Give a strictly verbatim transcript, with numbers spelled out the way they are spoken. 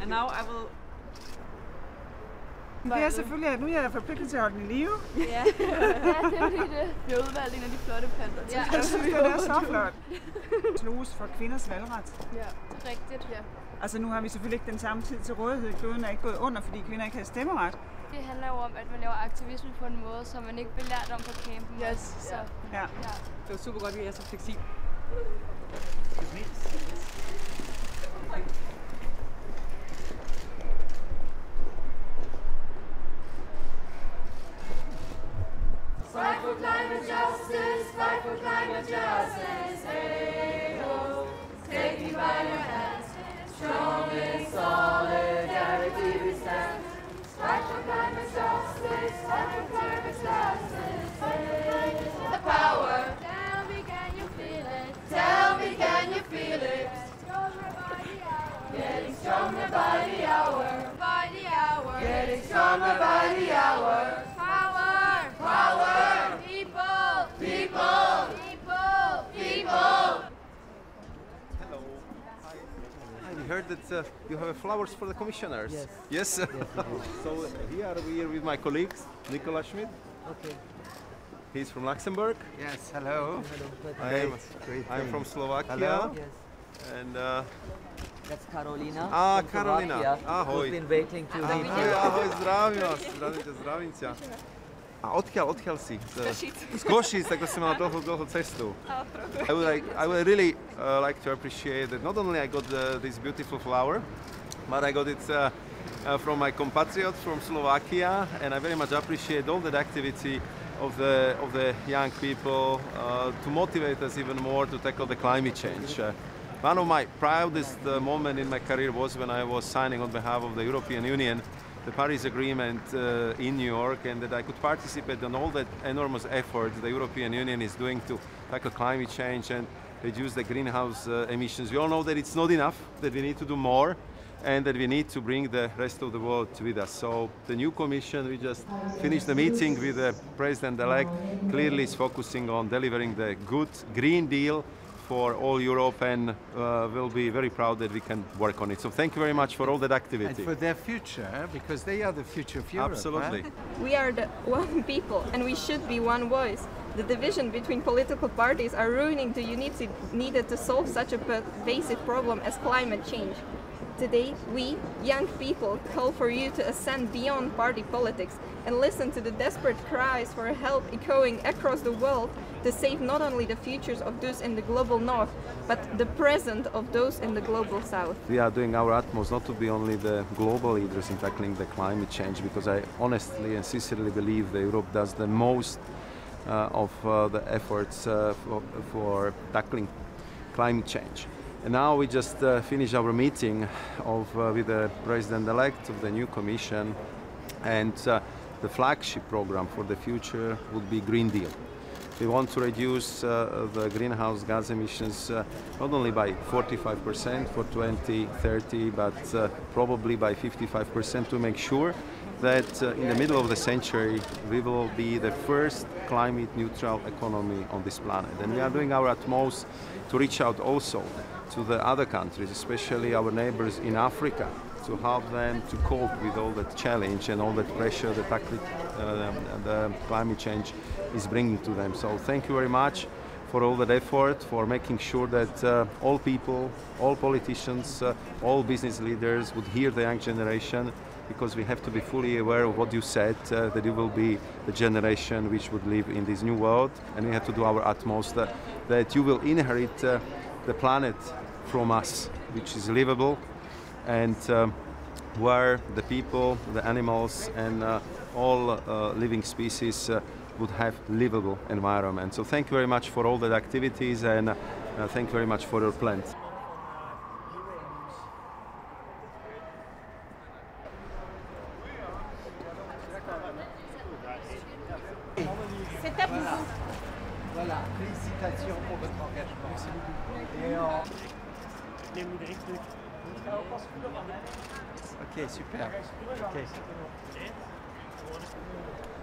And now I will. Ja, selvfølgelig. Nu er der forpligtet til at holde den i live. Ja, ja, det er fordi det bliver udvalgt en af de flotte planter. Ja, jeg synes, det er så flot. Slås for kvinders valgret. Ja, rigtigt. Ja. Altså nu har vi selvfølgelig ikke den samme tid til rådighed. Kloden er ikke gået under, fordi kvinder ikke har stemmeret. Det handler jo om, at man laver aktivisme på en måde, som man ikke bliver lært om på campen. Yes. Så. Ja. Ja. Det var super godt, at I er så fleksibel. Fight for climate justice, fight for climate justice, hey ho, take me by your hands, strong in solidarity we stand. Fight for climate justice, fight for climate justice, hey ho. The power, tell me can you feel it, tell me can you feel it, stronger by the hour, getting stronger by the hour, by the hour, getting stronger by the hour. Power! People! People! People! People! Hello. I heard that uh, you have flowers for the commissioners. Yes. Yes? Yes, yes. So here we are with my colleagues, Nicolas Schmit. Okay. He's from Luxembourg. Yes, hello. Hello. I'm, I'm from Slovakia. Hello. Yes. And uh, that's Karolina. Ah, Karolina. Ahoj. We've been waiting to meet you. Ahoj, zdravím vás. Zdravím ťa. A odkiaľ, odkiaľ si? Z Košic, tako si mal dlhú, dlhú cestu. I would, like, I would really uh, like to appreciate that not only I got uh, this beautiful flower, but I got it uh, uh, from my compatriot from Slovakia, and I very much appreciate all that activity of the, of the young people uh, to motivate us even more to tackle the climate change. Uh, one of my proudest uh, moments in my career was when I was signing on behalf of the European Union the Paris Agreement uh, in New York, and that I could participate in all that enormous effort the European Union is doing to tackle climate change and reduce the greenhouse uh, emissions. We all know that it's not enough, that we need to do more, and that we need to bring the rest of the world with us. So the new Commission, we just finished the meeting with the President-elect, clearly is focusing on delivering the good Green Deal for all Europe, and uh, we'll be very proud that we can work on it. So thank you very much for all that activity. And for their future, because they are the future of Europe. Absolutely. Huh? We are the one people, and we should be one voice. The division between political parties are ruining the unity needed to solve such a basic problem as climate change. Today, we, young people, call for you to ascend beyond party politics and listen to the desperate cries for help echoing across the world to save not only the futures of those in the global north, but the present of those in the global south. We are doing our utmost not to be only the global leaders in tackling the climate change, because I honestly and sincerely believe that Europe does the most uh, of uh, the efforts uh, for, for tackling climate change. And now we just uh, finished our meeting of, uh, with the President-elect of the new Commission, and uh, the flagship program for the future would be Green Deal. We want to reduce uh, the greenhouse gas emissions uh, not only by forty-five percent for twenty thirty, but uh, probably by fifty-five percent to make sure that uh, in the middle of the century we will be the first climate neutral economy on this planet. And we are doing our utmost to reach out also to the other countries, especially our neighbors in Africa, to help them to cope with all that challenge and all that pressure that uh, the climate change is bringing to them. So thank you very much for all that effort, for making sure that uh, all people, all politicians, uh, all business leaders would hear the young generation, because we have to be fully aware of what you said, uh, that you will be the generation which would live in this new world, and we have to do our utmost uh, that you will inherit uh, the planet from us, which is livable, and um, where the people, the animals, and uh, all uh, living species uh, would have livable environment. So thank you very much for all the activities, and uh, thank you very much for your plans. C'est à vous. Voilà, félicitations pour votre engagement. Merci beaucoup. Et en... Ok, super. Okay.